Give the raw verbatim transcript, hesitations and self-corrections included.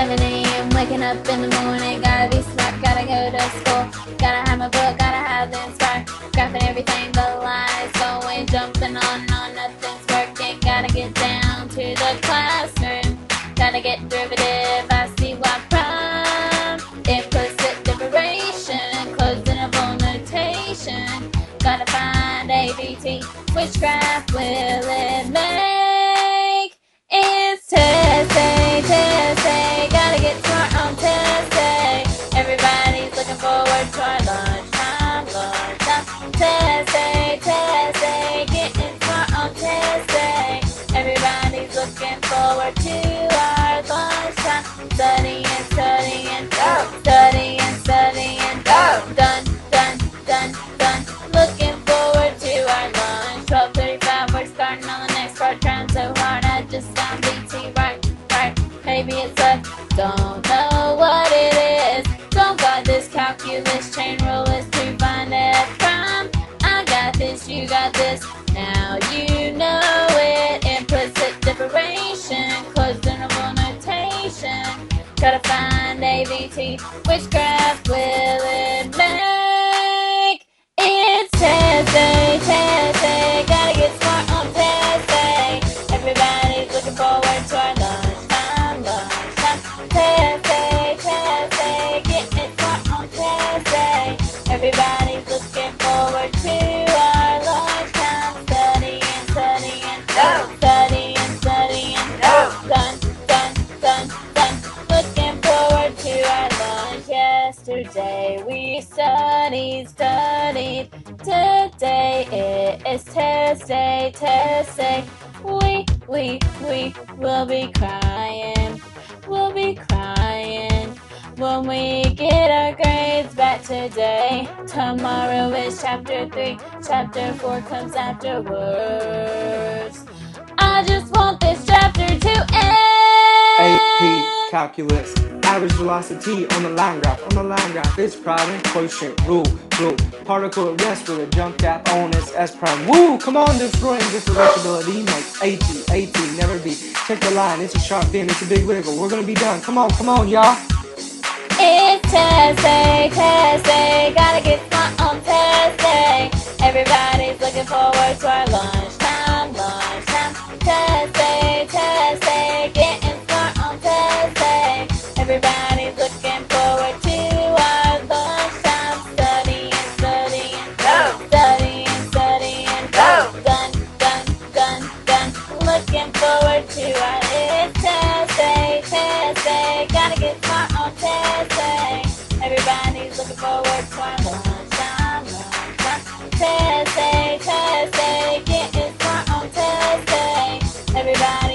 seven a m waking up in the morning. Gotta be smart, gotta go to school. Gotta have my book, gotta have this spark. Graphing everything but lies. Going, jumping on and on, nothing's working. Gotta get down to the classroom. Gotta get derivative, I see why prime. Implicit liberation, closed interval notation. Gotta find A B T, which graph will it make? Forward toward lunchtime, lunchtime. Test day, test day, getting smart on test day. Everybody's looking forward to our lunchtime. Studying, studying, oh. Studying, studying, oh. Done, done, done, done. Looking forward to our lunch. twelve thirty-five, we're starting on the next part. Trying so hard, I just found B T right, right. Maybe it's left, don't know what it is. This calculus chain rule is to find f prime. I got this, you got this, now you know it. Implicit differentiation, closed interval notation. Gotta find A B T, which graph will it make? It's test day, test day, gotta get smart on test day. Everybody's looking forward to our lunchtime, lunchtime. Test day, test day, getting everybody's looking forward to our lunchtime. Studying, studying, oh. Studying, studying, oh. Done, done, done, done. Looking forward to our lunch. Yesterday we studied, studied. Today it is test day, test day. We, we, we will be crying, we'll be crying when we get our grades back today. Tomorrow is chapter three, chapter four comes afterwards. I just want this chapter to end. A P calculus, average velocity on the line graph, on the line graph. This problem, quotient, rule, blue. Particle at rest with a jump that on its S prime. Woo! Come on, destroying differentiability makes AT, AT, never be. Check the line, it's a sharp bend, it's a big wiggle. We're gonna be done. Come on, come on, y'all. It's test day, test day, gotta get smart on test day. Everybody's looking forward to our lunchtime, lunchtime. Test day, test day, getting smart on test day. Everybody's looking forward to our lunchtime. Studying, studying, oh. Studying, studying, oh. Done, done, done, done. Looking forward to our it's test day, test day, gotta get smart on test day. Everybody's looking forward to our lunchtime, lunchtime. Test day, test day, getting smart on test day. Everybody.